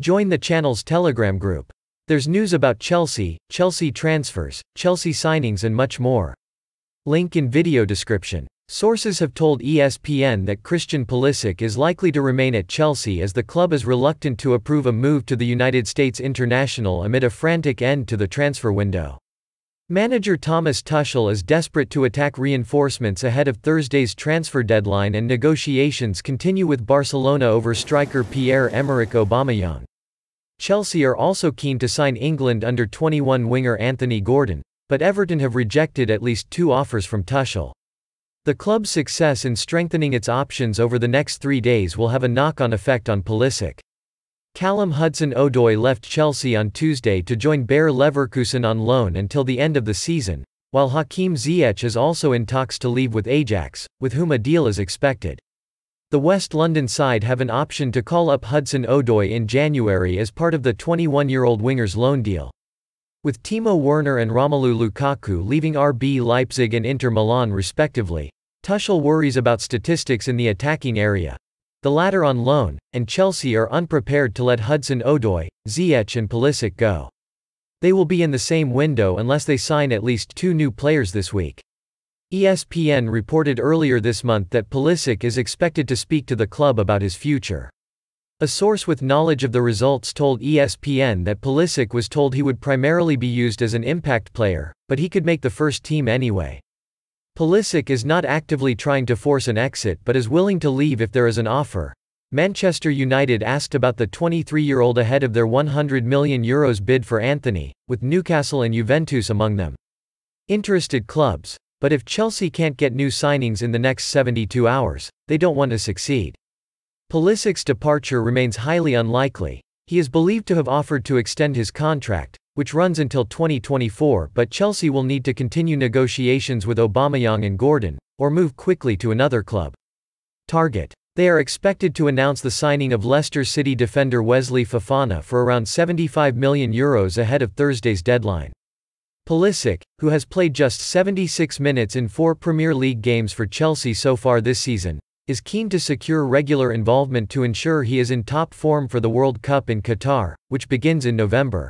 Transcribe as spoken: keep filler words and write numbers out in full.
Join the channel's Telegram group. There's news about Chelsea, Chelsea transfers, Chelsea signings and much more. Link in video description. Sources have told E S P N that Christian Pulisic is likely to remain at Chelsea as the club is reluctant to approve a move to the United States international amid a frantic end to the transfer window. Manager Thomas Tuchel is desperate to attack reinforcements ahead of Thursday's transfer deadline, and negotiations continue with Barcelona over striker Pierre-Emerick Aubameyang. Chelsea are also keen to sign England under twenty-one winger Anthony Gordon, but Everton have rejected at least two offers from Tuchel. The club's success in strengthening its options over the next three days will have a knock-on effect on Pulisic. Callum Hudson-Odoi left Chelsea on Tuesday to join Bayer Leverkusen on loan until the end of the season, while Hakim Ziyech is also in talks to leave with Ajax, with whom a deal is expected. The West London side have an option to call up Hudson-Odoi in January as part of the twenty-one-year-old winger's loan deal. With Timo Werner and Romelu Lukaku leaving R B Leipzig and Inter Milan respectively, Tuchel worries about statistics in the attacking area. The latter on loan, and Chelsea are unprepared to let Hudson-Odoi, Ziyech and Pulisic go. They will be in the same window unless they sign at least two new players this week. E S P N reported earlier this month that Pulisic is expected to speak to the club about his future. A source with knowledge of the results told E S P N that Pulisic was told he would primarily be used as an impact player, but he could make the first team anyway. Pulisic is not actively trying to force an exit but is willing to leave if there is an offer. Manchester United asked about the twenty-three-year-old ahead of their one hundred million euros bid for Anthony, with Newcastle and Juventus among them. Interested clubs, but if Chelsea can't get new signings in the next seventy-two hours, they don't want to succeed. Pulisic's departure remains highly unlikely. He is believed to have offered to extend his contract, which runs until twenty twenty-four, but Chelsea will need to continue negotiations with Aubameyang and Gordon, or move quickly to another club. Target. They are expected to announce the signing of Leicester City defender Wesley Fofana for around seventy-five million euros ahead of Thursday's deadline. Pulisic, who has played just seventy-six minutes in four Premier League games for Chelsea so far this season, is keen to secure regular involvement to ensure he is in top form for the World Cup in Qatar, which begins in November.